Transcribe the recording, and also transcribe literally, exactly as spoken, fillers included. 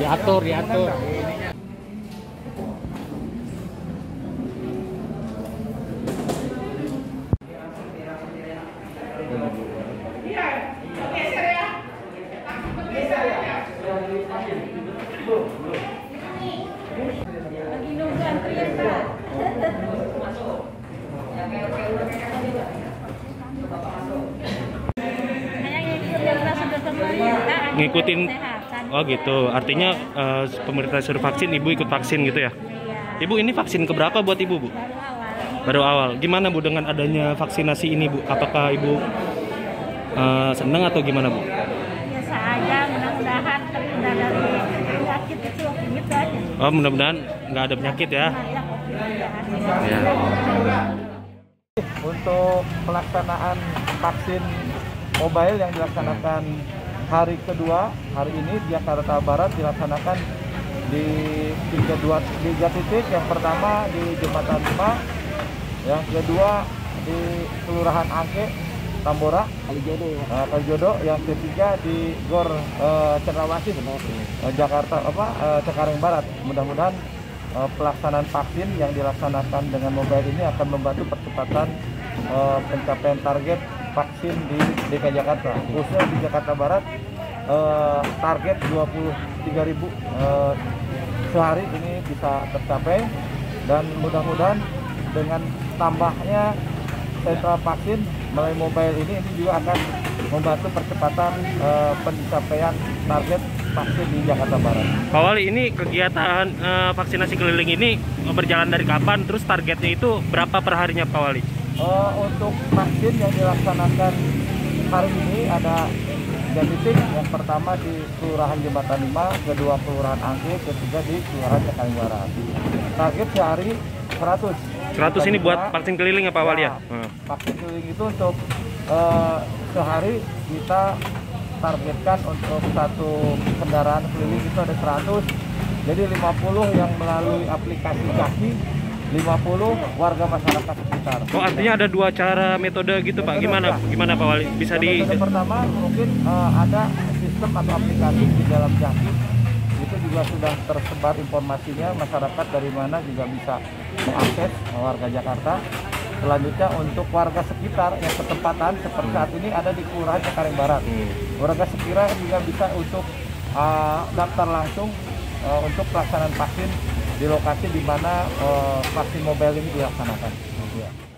diatur diatur. Ngikutin, oh gitu, artinya uh, pemerintah suruh vaksin, ibu ikut vaksin gitu ya? Iya. Ibu ini vaksin keberapa buat ibu, Bu? Baru awal. Baru awal. Gimana Bu dengan adanya vaksinasi ini, Bu? Apakah ibu uh, senang atau gimana, Bu? Biasa aja, mudah-mudahan terhindar dari penyakit itu, gitu aja. Oh, mudah-mudahan nggak ada penyakit ya? Ya. Untuk pelaksanaan vaksin mobile yang dilaksanakan hari kedua, hari ini di Jakarta Barat dilaksanakan di tiga, dua, tiga titik. Yang pertama di Jembatan Lima, yang kedua di Kelurahan Angke, Tambora Kalijodo, uh, Kalijodo, yang ketiga di Gor uh, Cendrawasih, uh, Jakarta apa uh, Cengkareng Barat. Mudah-mudahan uh, pelaksanaan vaksin yang dilaksanakan dengan mobile ini akan membantu percepatan uh, pencapaian target vaksin di D K I Jakarta, khususnya di Jakarta Barat. eh, target dua puluh tiga ribu eh, sehari ini bisa tercapai, dan mudah-mudahan dengan tambahnya sentra vaksin melalui mobile ini, ini juga akan membantu percepatan eh, pencapaian target vaksin di Jakarta Barat. Pak Wali, ini kegiatan eh, vaksinasi keliling ini berjalan dari kapan? Terus targetnya itu berapa perharinya, Pak Wali? Uh, untuk vaksin yang dilaksanakan hari ini ada tiga titik. Yang pertama di Kelurahan Jembatan Lima, kedua Kelurahan Angke, ketiga di Kelurahan Cengkareng Barat. Target sehari seratus. seratus ini buat vaksin keliling ya Pak Wali ya? Hmm. Vaksin keliling itu untuk uh, sehari kita targetkan untuk satu kendaraan keliling itu ada seratus. Jadi lima puluh yang melalui aplikasi JAKI, lima puluh warga masyarakat sekitar. Oh, artinya ada dua cara metode gitu, Pak. Gimana? Gimana Pak Wali? Bisa di metode pertama mungkin uh, ada sistem atau aplikasi di dalam JAKI. Itu juga sudah tersebar informasinya, masyarakat dari mana juga bisa mengakses, warga Jakarta. Selanjutnya untuk warga sekitar yang ketempatan seperti saat ini ada di Kelurahan Cengkareng Barat. Warga sekitar juga bisa untuk uh, daftar langsung uh, untuk pelaksanaan vaksin di lokasi di mana uh, vaksin mobile ini dilaksanakan.